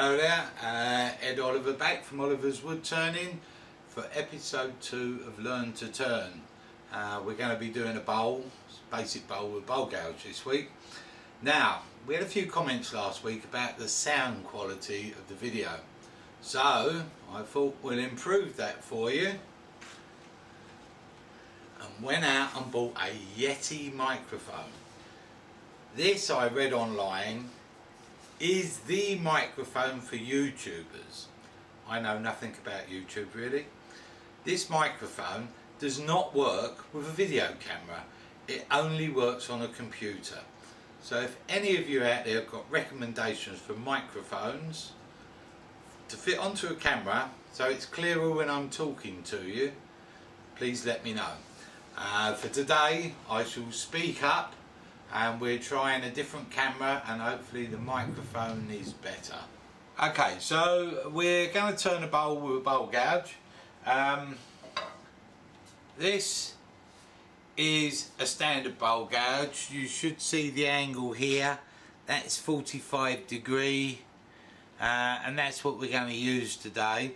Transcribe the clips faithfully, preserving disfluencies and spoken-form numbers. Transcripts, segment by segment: Hello there, uh, Ed Oliver back from Oliver's Wood Turning for episode two of Learn to Turn. Uh, we're going to be doing a bowl, basic bowl with bowl gouge this week. Now, we had a few comments last week about the sound quality of the video. So, I thought we'll improve that for you. And went out and bought a Yeti microphone. This, I read online, is the microphone for YouTubers. I know nothing about YouTube really. This microphone does not work with a video camera. It only works on a computer. So if any of you out there have got recommendations for microphones to fit onto a camera so it's clearer when I'm talking to you, please let me know. Uh, for today I shall speak up, and we're trying a different camera and hopefully the microphone is better. Okay, so we're going to turn a bowl with a bowl gouge. Um, this is a standard bowl gouge. You should see the angle here. That's forty-five degree uh, and that's what we're going to use today.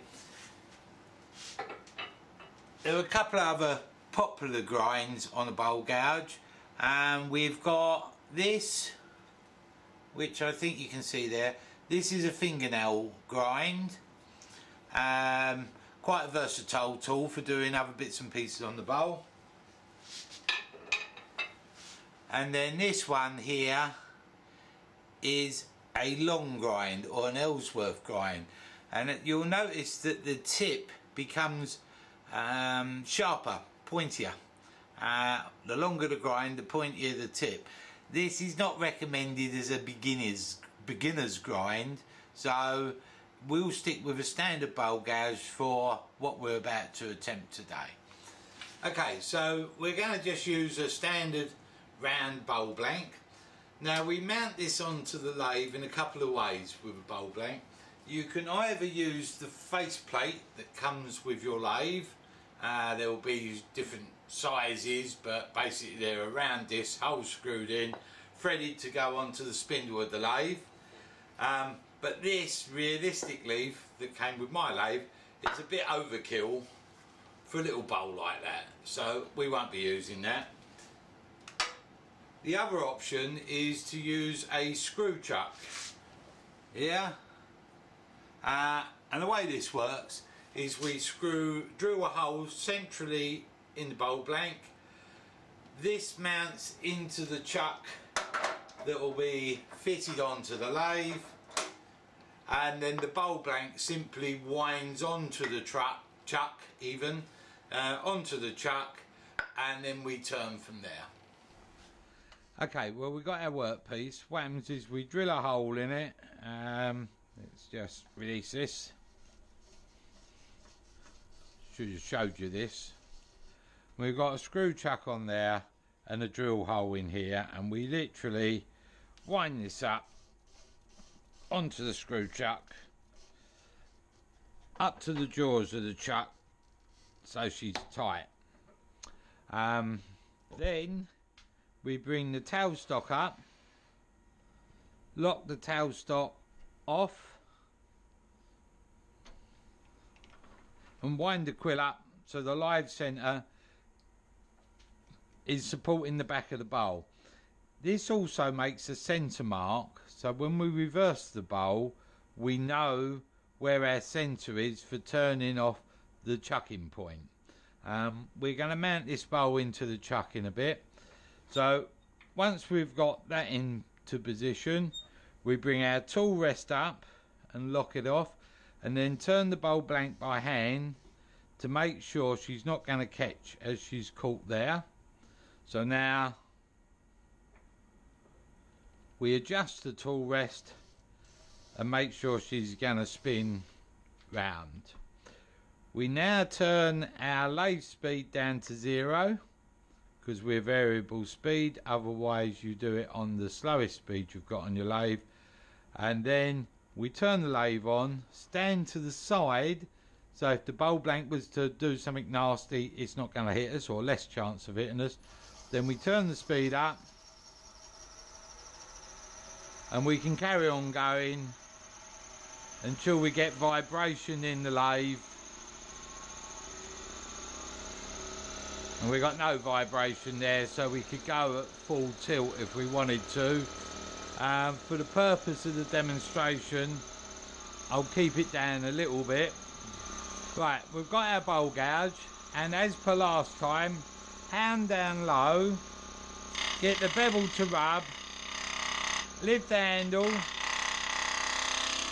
There are a couple of other popular grinds on the bowl gouge. And we've got this, which I think you can see there. This is a fingernail grind, um, quite a versatile tool for doing other bits and pieces on the bowl. And then this one here is a long grind, or an Ellsworth grind, and you'll notice that the tip becomes um, sharper, pointier. Uh, the longer the grind, the pointier the tip. This is not recommended as a beginner's beginner's grind, so we'll stick with a standard bowl gouge for what we're about to attempt today. Okay, so we're going to just use a standard round bowl blank. Now, we mount this onto the lathe in a couple of ways with a bowl blank. You can either use the face plate that comes with your lathe. Uh, there will be different sizes, but basically they're around this, hole screwed in, threaded to go onto the spindle of the lathe. Um, but this realistic lathe that came with my lathe, it's a bit overkill for a little bowl like that, so we won't be using that. The other option is to use a screw chuck. Yeah. Uh, and the way this works is we screw, drill a hole centrally in the bowl blank. This mounts into the chuck that will be fitted onto the lathe, and then the bowl blank simply winds onto the truck, chuck even, uh, onto the chuck, and then we turn from there. Okay, well, we've got our workpiece. What happens is we drill a hole in it. Um, let's just release this. Should have showed you this. We've got a screw chuck on there and a drill hole in here, and we literally wind this up onto the screw chuck, up to the jaws of the chuck so she's tight. Um, then we bring the tailstock up, lock the tailstock off, and wind the quill up so the live centre is supporting the back of the bowl. This also makes a centre mark, so when we reverse the bowl we know where our centre is for turning off the chucking point. Um, we're going to mount this bowl into the chuck in a bit. So once we've got that into position, we bring our tool rest up and lock it off, and then turn the bowl blank by hand to make sure she's not going to catch as she's caught there. So now we adjust the tool rest and make sure she's going to spin round. We now turn our lathe speed down to zero, because we're variable speed, otherwise you do it on the slowest speed you've got on your lathe. And then we turn the lathe on, stand to the side, so if the bowl blank was to do something nasty, it's not going to hit us, or less chance of hitting us. Then we turn the speed up and we can carry on going until we get vibration in the lathe. And we got no vibration there, so we could go at full tilt if we wanted to. Um, for the purpose of the demonstration, I'll keep it down a little bit. Right, we've got our bowl gouge, and as per last time, hand down low, get the bevel to rub, lift the handle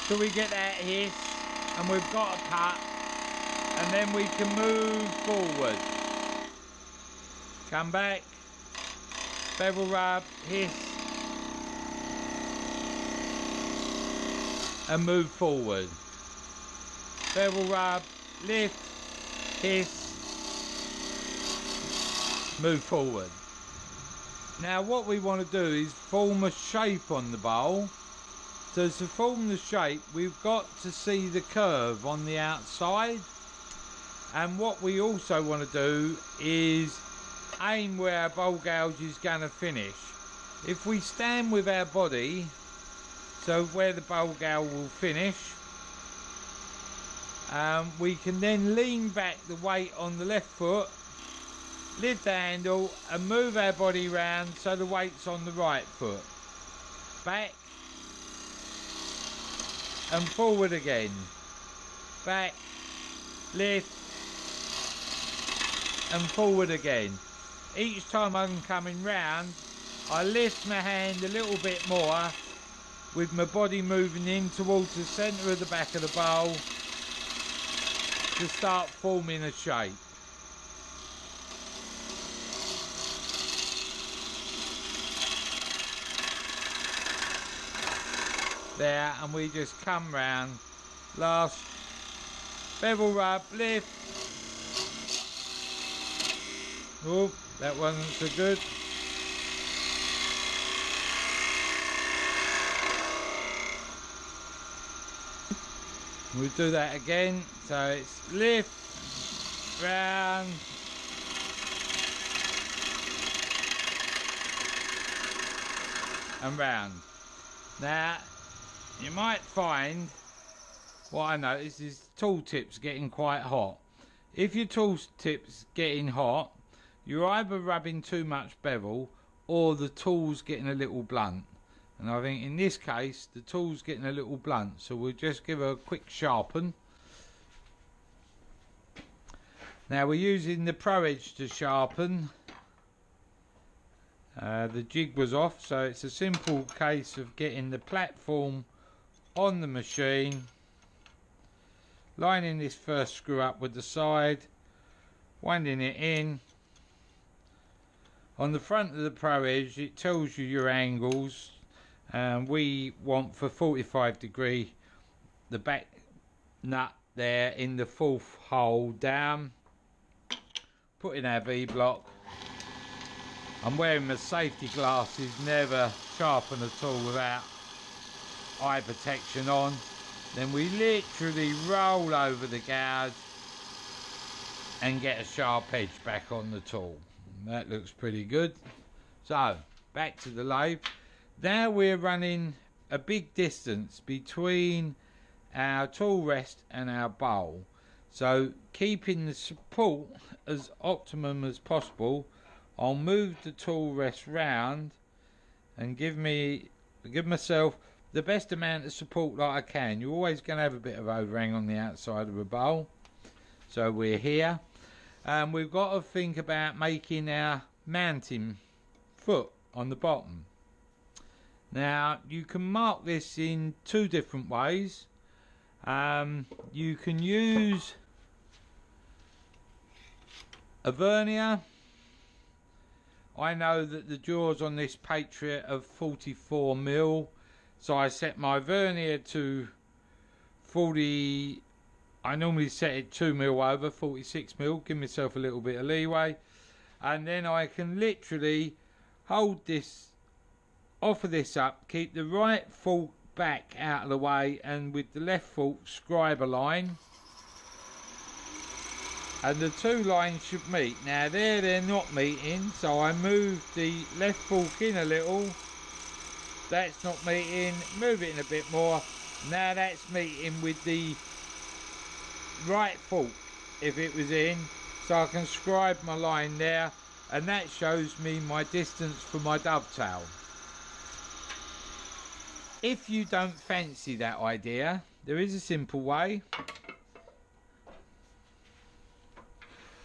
till we get that hiss, and we've got a cut, and then we can move forward. Come back, bevel rub, hiss, and move forward. Bevel rub, lift, hiss, move forward. Now what we want to do is form a shape on the bowl. So to form the shape, we've got to see the curve on the outside. And what we also want to do is aim where our bowl gouge is going to finish. If we stand with our body, so where the bowl gouge will finish, um, we can then lean back the weight on the left foot, lift the handle and move our body round so the weight's on the right foot. Back and forward again. Back, lift and forward again. Each time I'm coming round, I lift my hand a little bit more with my body moving in towards the centre of the back of the bowl to start forming a shape. There, and we just come round, last, bevel rub, lift. Oh, that wasn't so good. We'll do that again, so it's lift, round, and round. Now, you might find, what I notice is tool tips getting quite hot. If your tool tip's getting hot, you're either rubbing too much bevel or the tool's getting a little blunt. And I think in this case, the tool's getting a little blunt, so we'll just give her a quick sharpen. Now we're using the Pro Edge to sharpen. Uh, the jig was off, so it's a simple case of getting the platform on the machine, lining this first screw up with the side, winding it in. On the front of the Pro Edge, it tells you your angles. And we want for forty-five degree the back nut there in the fourth hole down. Put in our V-block. I'm wearing my safety glasses, never sharpen at all without eye protection on. Then we literally roll over the gouge and get a sharp edge back on the tool. That looks pretty good. So back to the lathe. Now we're running a big distance between our tool rest and our bowl, so keeping the support as optimum as possible, I'll move the tool rest round and give me give myself the best amount of support that I can. You're always going to have a bit of overhang on the outside of a bowl, so we're here, and we've got to think about making our mounting foot on the bottom. Now you can mark this in two different ways. Um, you can use a vernier. I know that the jaws on this Patriot are forty-four mil, so I set my vernier to forty. I normally set it two mil over, forty-six mil, give myself a little bit of leeway, and then I can literally hold this, offer this up, keep the right fork back out of the way, and with the left fork scribe a line, and the two lines should meet. Now there they're not meeting, so I move the left fork in a little, that's not meeting, move it in a bit more, Now that's meeting with the right fork if it was in, so I can scribe my line there, and that shows me my distance for my dovetail. If you don't fancy that idea, there is a simple way.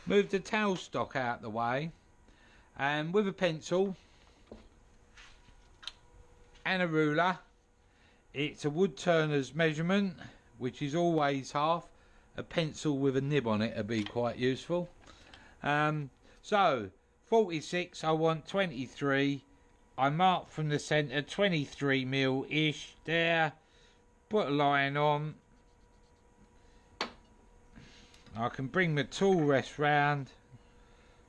Move the tailstock out the way, and with a pencil and a ruler, it's a wood turner's measurement, which is always half. A pencil with a nib on it would be quite useful. Um, so forty-six, I want twenty-three. I mark from the centre twenty-three mil ish there. Put a line on. I can bring the tool rest round,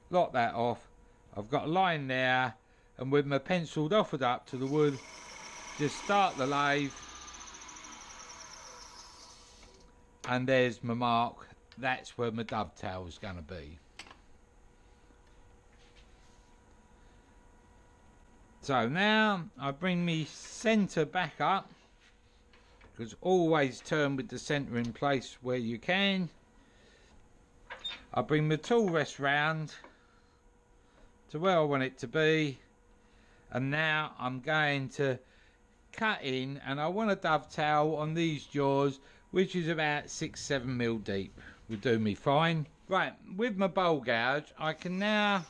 lock that off. I've got a line there, and with my pencil dotted up to the wood, just start the lathe, and there's my mark. That's where my dovetail is going to be. So now I bring me centre back up, because always turn with the centre in place where you can. I bring the tool rest round to where I want it to be, and now I'm going to cut in, and I want a dovetail on these jaws, which is about six, seven mil deep. Will do me fine. Right, with my bowl gouge, I can now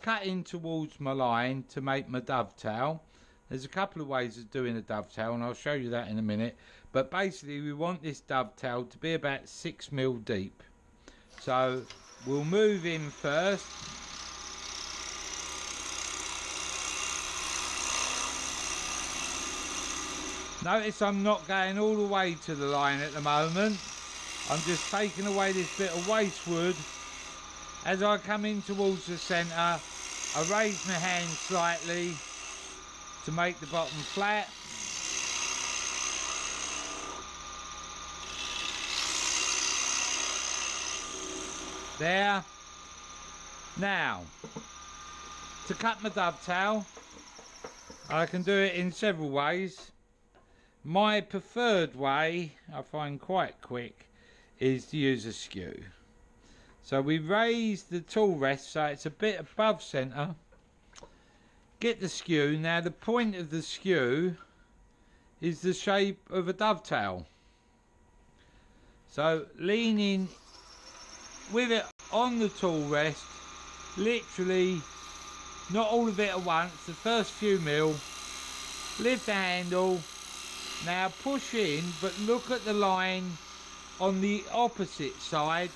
cut in towards my line to make my dovetail. There's a couple of ways of doing a dovetail, and I'll show you that in a minute. But basically, we want this dovetail to be about six mil deep. So we'll move in first. Notice I'm not going all the way to the line at the moment. I'm just taking away this bit of waste wood. As I come in towards the centre, I raise my hand slightly to make the bottom flat. There. Now, to cut my dovetail, I can do it in several ways. My preferred way, I find quite quick, is to use a skew. So we raise the tool rest so it's a bit above centre. Get the skew. Now the point of the skew is the shape of a dovetail. So lean in with it on the tool rest, literally not all of it at once, the first few mil. Lift the handle. Now push in, but look at the line on the opposite side,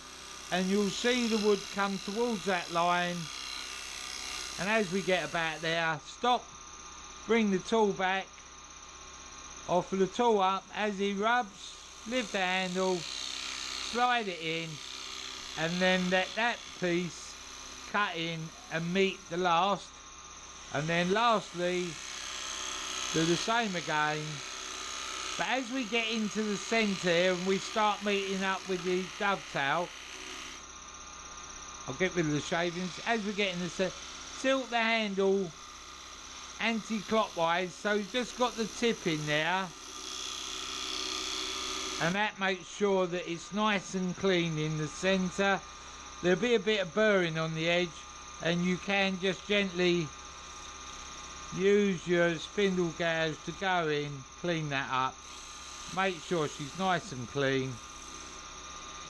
and you'll see the wood come towards that line. And as we get about there, stop, bring the tool back, offer the tool up. As he rubs, lift the handle, slide it in, and then let that piece cut in and meet the last. And then lastly, do the same again. But as we get into the centre and we start meeting up with the dovetail, I'll get rid of the shavings. As we get in the centre, tilt the handle anti-clockwise, so you've just got the tip in there, and that makes sure that it's nice and clean in the centre. There'll be a bit of burring on the edge, and you can just gently use your spindle gouge to go in, clean that up, make sure she's nice and clean.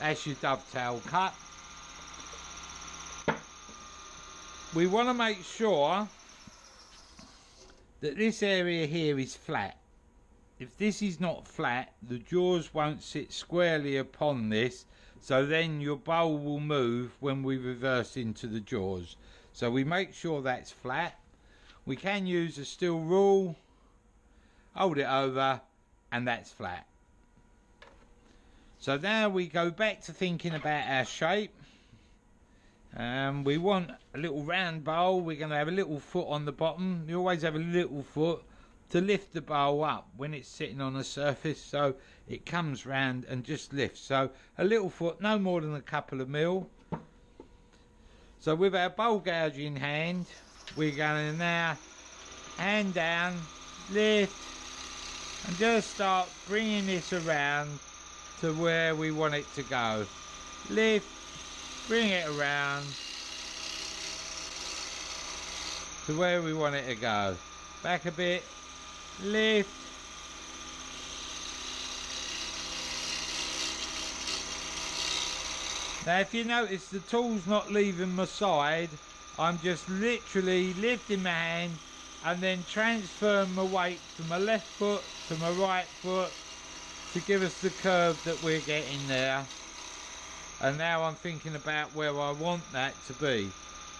That's your dovetail cut. We want to make sure that this area here is flat. If this is not flat, the jaws won't sit squarely upon this, so then your bowl will move when we reverse into the jaws. So we make sure that's flat. We can use a steel rule, hold it over, and that's flat. So now we go back to thinking about our shape. Um, we want a little round bowl. We're going to have a little foot on the bottom. You always have a little foot to lift the bowl up when it's sitting on a surface, so it comes round and just lifts. So a little foot, no more than a couple of mil. So with our bowl gouge in hand, we're going to now hand down, lift, I'm going to start bringing this around to where we want it to go. Lift, bring it around to where we want it to go. Back a bit, lift. Now if you notice, the tool's not leaving my side. I'm just literally lifting my hand and then transferring my weight from my left foot to my right foot to give us the curve that we're getting there. And now I'm thinking about where I want that to be.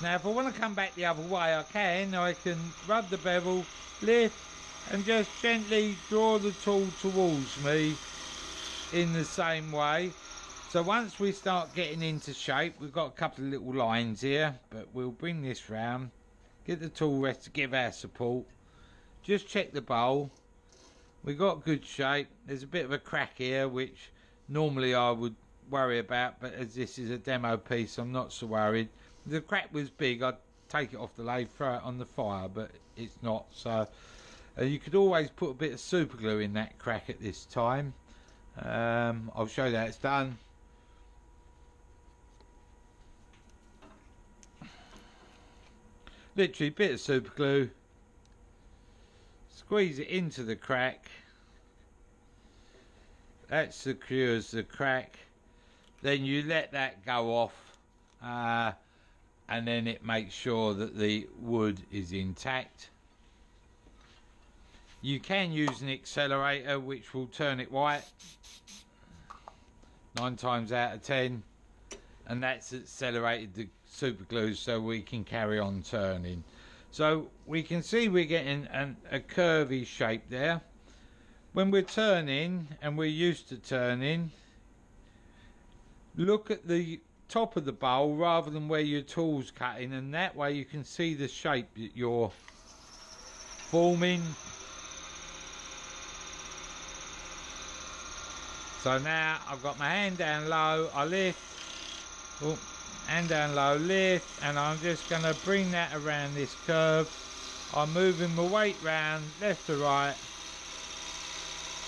Now if I want to come back the other way, I can. I can rub the bevel, lift, and just gently draw the tool towards me in the same way. So once we start getting into shape, we've got a couple of little lines here, but we'll bring this round, get the tool rest to give our support. Just check the bowl. We've got good shape. There's a bit of a crack here, which normally I would worry about, but as this is a demo piece, I'm not so worried. If the crack was big, I'd take it off the lathe, throw it on the fire, but it's not. So uh, you could always put a bit of super glue in that crack at this time. Um, I'll show you how it's done. Literally, bit of super glue, squeeze it into the crack. That secures the crack. Then you let that go off, uh, and then it makes sure that the wood is intact. You can use an accelerator, which will turn it white nine times out of ten, and that's accelerated the super glue so we can carry on turning. So we can see we're getting an, a curvy shape there. When we're turning, and we're used to turning, look at the top of the bowl rather than where your tool's cutting, and that way you can see the shape that you're forming. So now I've got my hand down low, I lift, oh, hand down low, lift, and I'm just going to bring that around this curve. I'm moving my weight round left to right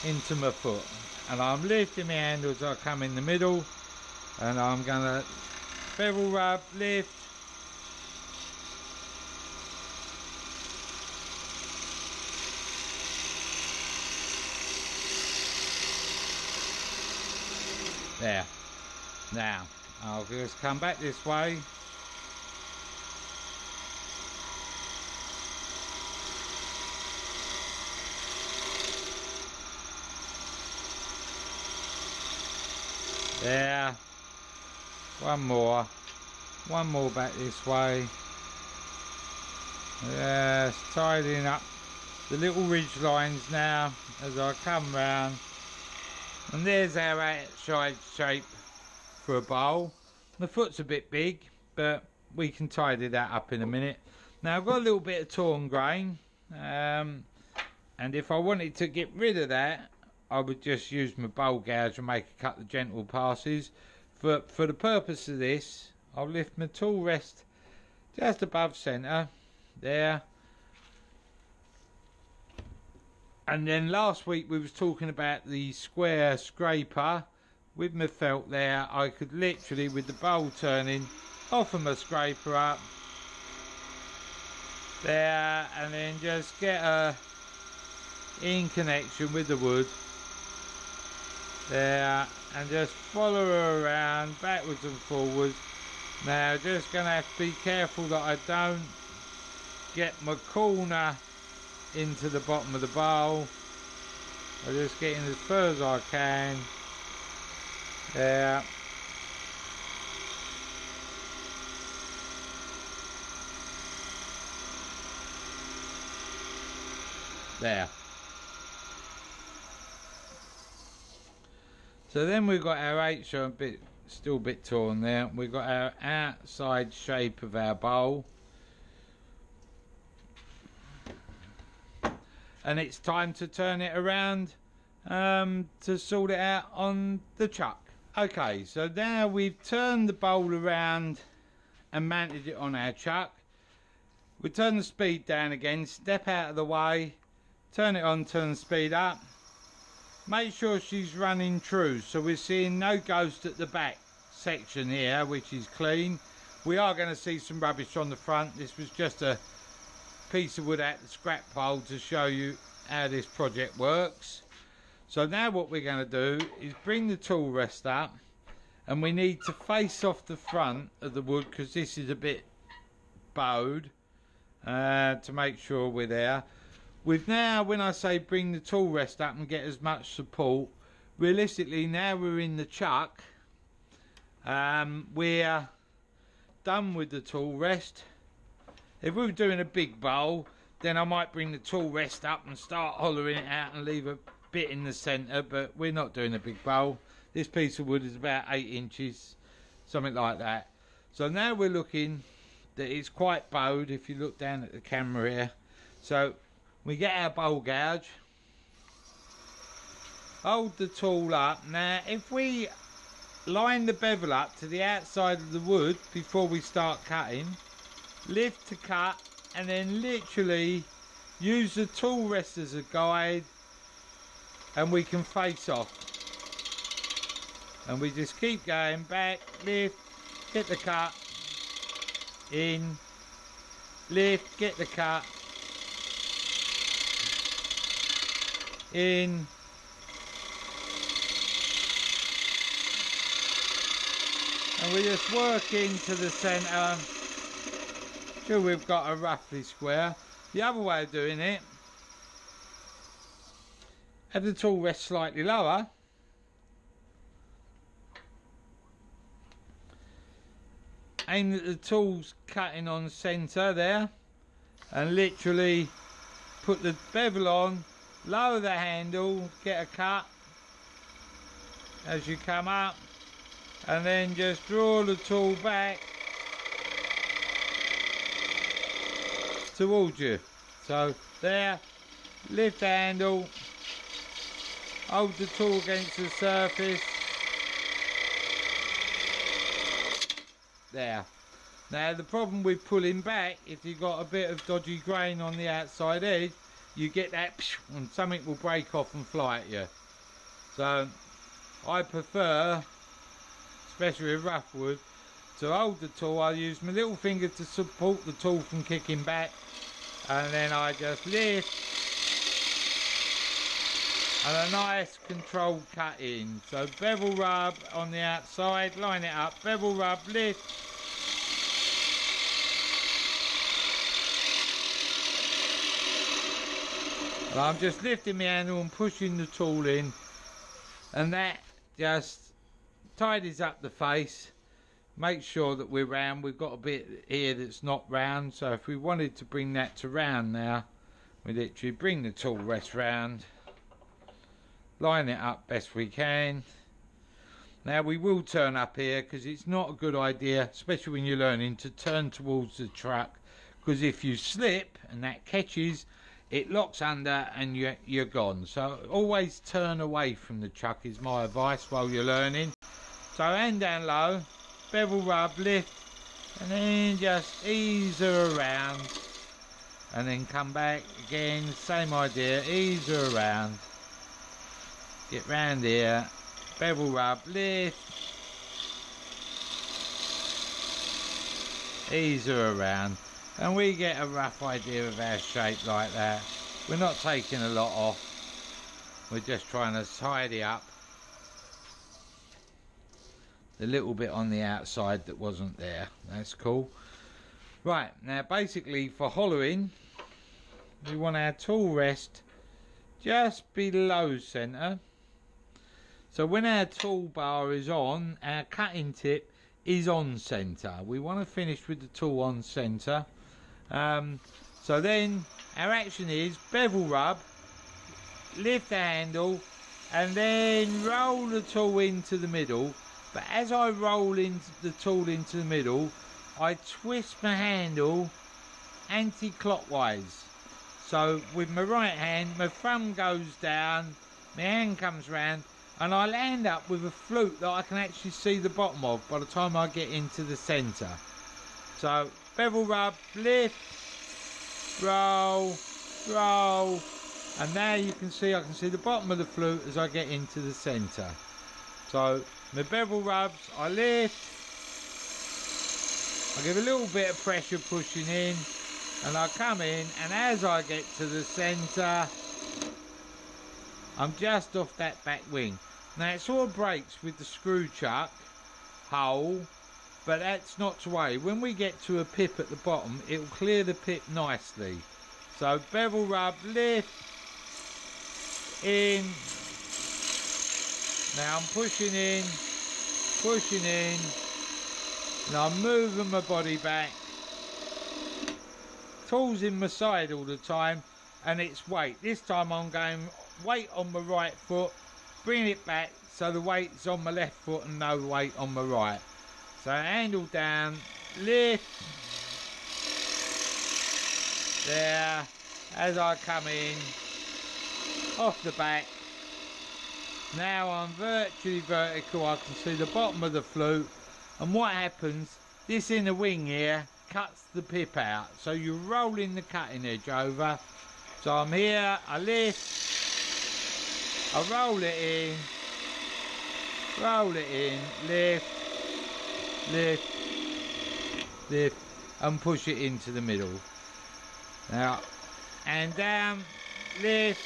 into my foot, and I'm lifting my handle as I come in the middle, and I'm going to bevel rub, lift, there. Now I'll just come back this way. There. One more. One more back this way. Yes, tidying up the little ridge lines now as I come round. And there's our outside shape for a bowl. The foot's a bit big, but we can tidy that up in a minute. Now I've got a little bit of torn grain, um, and if I wanted to get rid of that, I would just use my bowl gouge and make a couple of gentle passes. For, for the purpose of this, I'll lift my tool rest just above centre, there. And then last week we was talking about the square scraper. With my felt there, I could literally, with the bowl turning, offer my scraper up there, and then just get her in connection with the wood there, and just follow her around backwards and forwards. Now just gonna have to be careful that I don't get my corner into the bottom of the bowl. I'm just getting as far as I can. There. There. So then we've got our H, so a bit, still a bit torn there. We've got our outside shape of our bowl. And it's time to turn it around um, to sort it out on the chuck. Okay, so now we've turned the bowl around and mounted it on our chuck. We turn the speed down again, step out of the way, turn it on, turn the speed up, Make sure she's running true, so we're seeing no ghost at the back section here, which is clean. We are going to see some rubbish on the front. This was just a piece of wood out the scrap pile to show you how this project works. So now what we're going to do is bring the tool rest up, and we need to face off the front of the wood because this is a bit bowed, uh, to make sure we're there. We've now, when I say bring the tool rest up and get as much support, realistically now we're in the chuck, um, we're done with the tool rest. If we were doing a big bowl, then I might bring the tool rest up and start hollowing it out and leave a bit in the centre, but we're not doing a big bowl. This piece of wood is about eight inches, something like that. So now we're looking that it's quite bowed if you look down at the camera here. So we get our bowl gouge, hold the tool up. Now if we line the bevel up to the outside of the wood before we start cutting, lift to cut, and then literally use the tool rest as a guide, and we can face off. And we just keep going back, lift, get the cut, in, lift, get the cut, in, and we just work into the centre till we've got a roughly square. The other way of doing it, have the tool rest slightly lower, aim at the tool's cutting on centre there, and literally put the bevel on, lower the handle, get a cut as you come up, and then just draw the tool back towards you. So there, lift the handle, hold the tool against the surface. There. Now the problem with pulling back, if you've got a bit of dodgy grain on the outside edge, you get that and something will break off and fly at you. So I prefer, especially with rough wood, to hold the tool. I use my little finger to support the tool from kicking back, and then I just lift, and a nice controlled cut in. So bevel rub on the outside, line it up, bevel rub, lift, I'm just lifting my handle and pushing the tool in, and that just tidies up the face. Make sure that we're round. We've got a bit here that's not round, so if we wanted to bring that to round now, we literally bring the tool rest round, line it up best we can. Now we will turn up here because it's not a good idea, especially when you're learning, to turn towards the truck, because if you slip and that catches, it locks under and you're, you're gone. So always turn away from the chuck is my advice while you're learning. So hand down low, bevel rub, lift, and then just ease her around, and then come back again, same idea, ease her around, get round here, bevel rub, lift, ease her around. And we get a rough idea of our shape like that. We're not taking a lot off. We're just trying to tidy up the little bit on the outside that wasn't there. That's cool. Right, now basically for hollowing, we want our tool rest just below centre. So when our tool bar is on, our cutting tip is on centre. We want to finish with the tool on centre. Um, so then our action is bevel rub, lift the handle, and then roll the tool into the middle. But as I roll into the tool into the middle, I twist my handle anti-clockwise. So with my right hand, my thumb goes down, my hand comes round, and I'll end up with a flute that I can actually see the bottom of by the time I get into the centre. So bevel rub, lift, roll, roll, And now you can see, I can see the bottom of the flute as I get into the centre. So my bevel rubs, I lift, I give a little bit of pressure pushing in, and I come in, and as I get to the centre, I'm just off that back wing. Now it sort of breaks with the screw chuck hole, but that's not the way. When we get to a pip at the bottom, it'll clear the pip nicely. So bevel rub, lift, in. Now I'm pushing in, pushing in, and I'm moving my body back. Tool's in my side all the time, and it's weight. This time I'm going weight on my right foot, bring it back so the weight's on my left foot and no weight on my right. So handle down, lift, there, as I come in, off the back. Now I'm virtually vertical, I can see the bottom of the flute, and what happens, this inner wing here cuts the pip out, so you're rolling the cutting edge over. So I'm here, I lift, I roll it in, roll it in, lift, lift, lift, and push it into the middle. Now, and down, lift,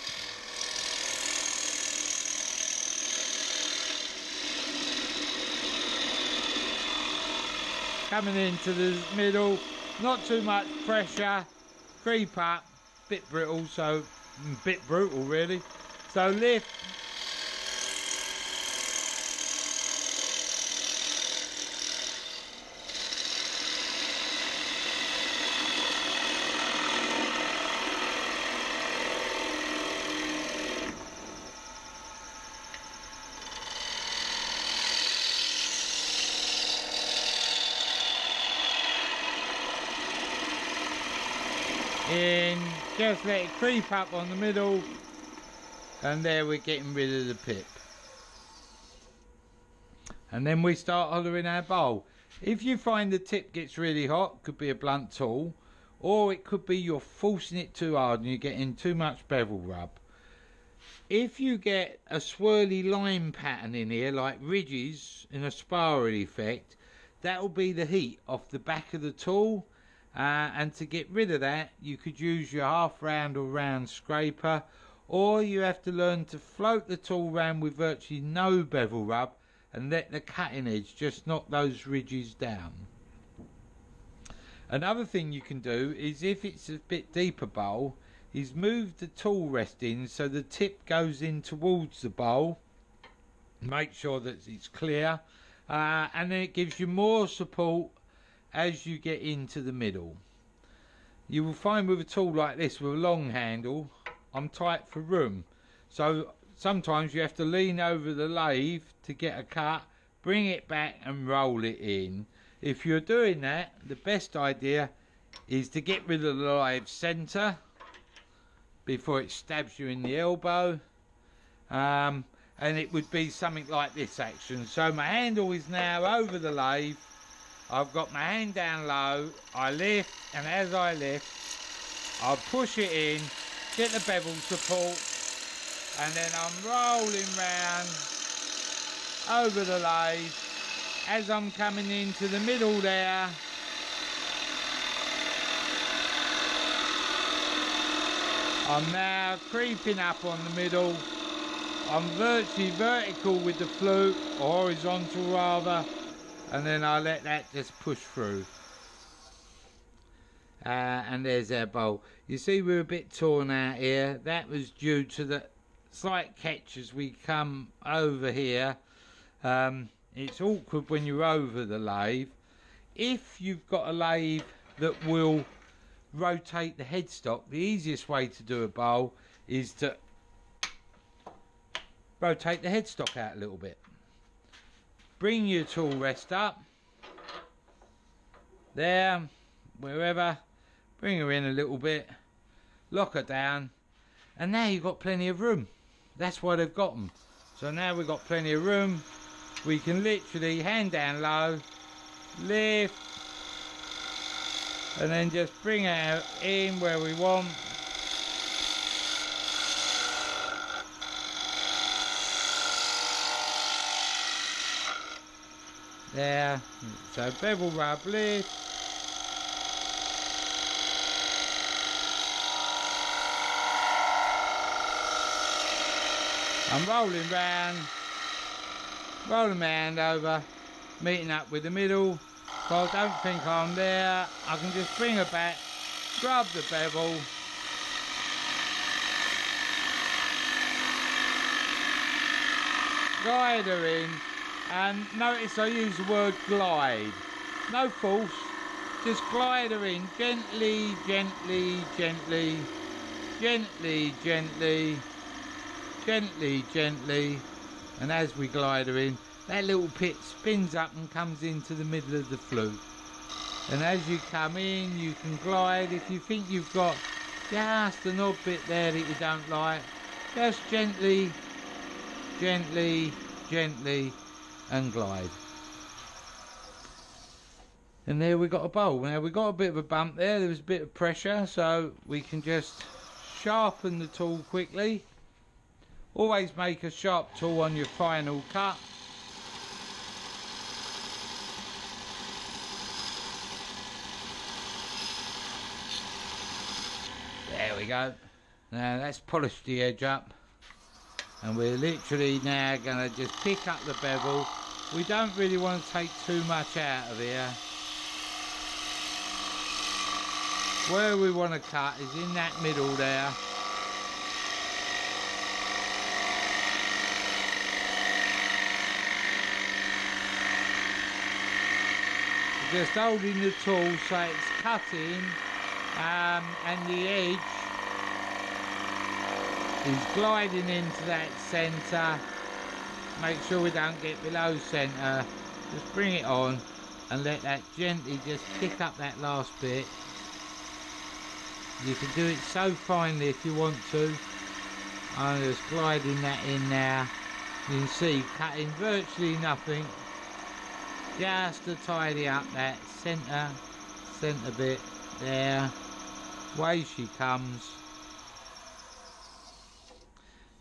coming into the middle, not too much pressure, creep up, bit brittle, so bit brutal really. So lift, in, just let it creep up on the middle, and there we're getting rid of the pip, and then we start hollowing our bowl. If you find the tip gets really hot, could be a blunt tool, or it could be you're forcing it too hard and you're getting too much bevel rub. If you get a swirly line pattern in here, like ridges and a spiral effect, that will be the heat off the back of the tool. Uh, and to get rid of that, you could use your half round or round scraper, or you have to learn to float the tool round with virtually no bevel rub and let the cutting edge just knock those ridges down. Another thing you can do is, if it's a bit deeper bowl, is move the tool rest in so the tip goes in towards the bowl, make sure that it's clear, uh, and then it gives you more support as you get into the middle. You will find with a tool like this with a long handle, I'm tight for room, so sometimes you have to lean over the lathe to get a cut, bring it back and roll it in. If you're doing that, the best idea is to get rid of the lathe center before it stabs you in the elbow, um, and it would be something like this action. So my handle is now over the lathe, I've got my hand down low, I lift, and as I lift, I push it in, get the bevel support, and then I'm rolling round over the lathe. As I'm coming into the middle there, I'm now creeping up on the middle. I'm virtually vertical with the flute, or horizontal rather, and then I let that just push through. Uh, and there's our bowl. You see we're a bit torn out here. That was due to the slight catch as we come over here. Um, it's awkward when you're over the lathe. If you've got a lathe that will rotate the headstock, the easiest way to do a bowl is to rotate the headstock out a little bit. Bring your tool rest up, there, wherever, bring her in a little bit, lock her down, and now you've got plenty of room. That's why they've got them. So now we've got plenty of room, we can literally hand down low, lift, and then just bring her in where we want, there, so bevel rub loose. I'm rolling round, rolling round over, meeting up with the middle. So I don't think I'm there. I can just bring her back, grab the bevel. Glide her in, and notice I use the word glide. No force, just glide her in gently, gently, gently, gently, gently, gently, gently. And as we glide her in, that little pit spins up and comes into the middle of the flute. And as you come in, you can glide. If you think you've got just an odd bit there that you don't like, just gently, gently, gently, and glide. And there we got a bowl. Now we got a bit of a bump there, there was a bit of pressure, so we can just sharpen the tool quickly. Always make a sharp tool on your final cut. There we go. Now that's polished the edge up. And we're literally now going to just pick up the bevel. We don't really want to take too much out of here. Where we want to cut is in that middle there. Just holding the tool so it's cutting um, and the edge is gliding into that centre. Make sure we don't get below centre, just bring it on and let that gently just pick up that last bit. You can do it so finely if you want to. I'm just gliding that in now. You can see cutting virtually nothing, just to tidy up that centre centre bit there. Way she comes.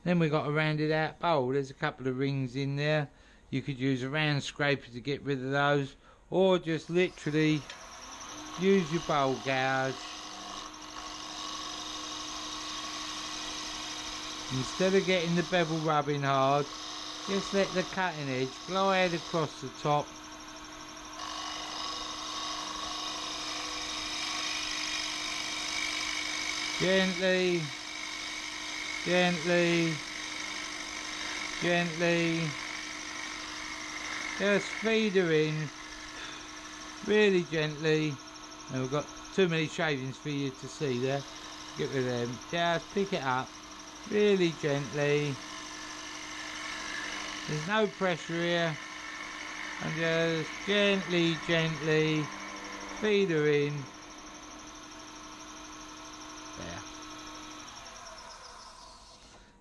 Then we got a rounded out bowl. There's a couple of rings in there. You could use a round scraper to get rid of those, or just literally use your bowl gouge. Instead of getting the bevel rubbing hard, just let the cutting edge glide across the top. Gently, gently, gently, just feed her in really gently. And we've got too many shavings for you to see there, get rid of them. Just pick it up really gently, there's no pressure here, and just gently, gently feed her in.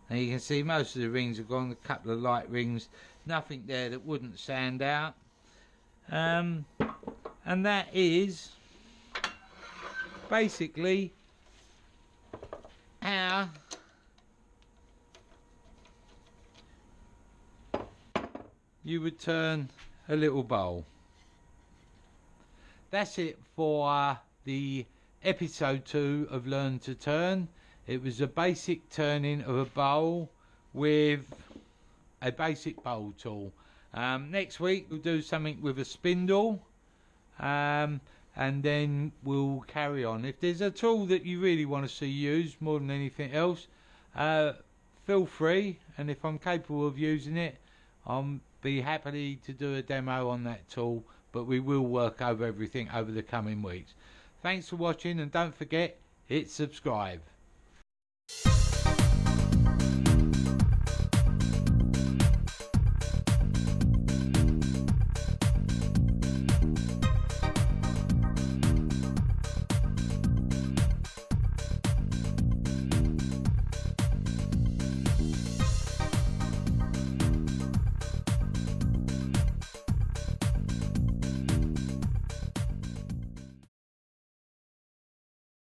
And you can see most of the rings have gone, a couple of light rings, nothing there that wouldn't sand out. Um, and that is basically our you would turn a little bowl. That's it for the episode two of Learn to Turn. It was a basic turning of a bowl with a basic bowl tool. Um, next week we'll do something with a spindle, um, and then we'll carry on. If there's a tool that you really want to see used more than anything else, uh, feel free, and if I'm capable of using it, I'll be happy to do a demo on that tool, but we will work over everything over the coming weeks. Thanks for watching, and don't forget, hit subscribe.